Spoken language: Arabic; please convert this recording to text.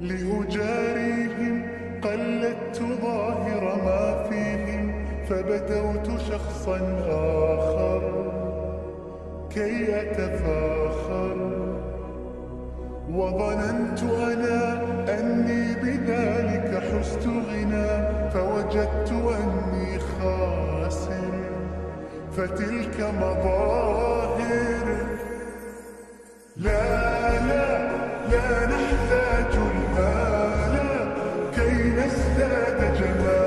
لأجاريهم قلدت ظاهر ما فيهم، فبدوت شخصا آخر كي أتفاخر، وظننت أنا أني بذلك حزت غنى، فوجدت أني خاسر، فتلك مظاهر. لا نحتاج المال كي نزداد جمالا.